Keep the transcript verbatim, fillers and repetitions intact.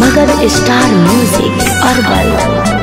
मगर star music urban.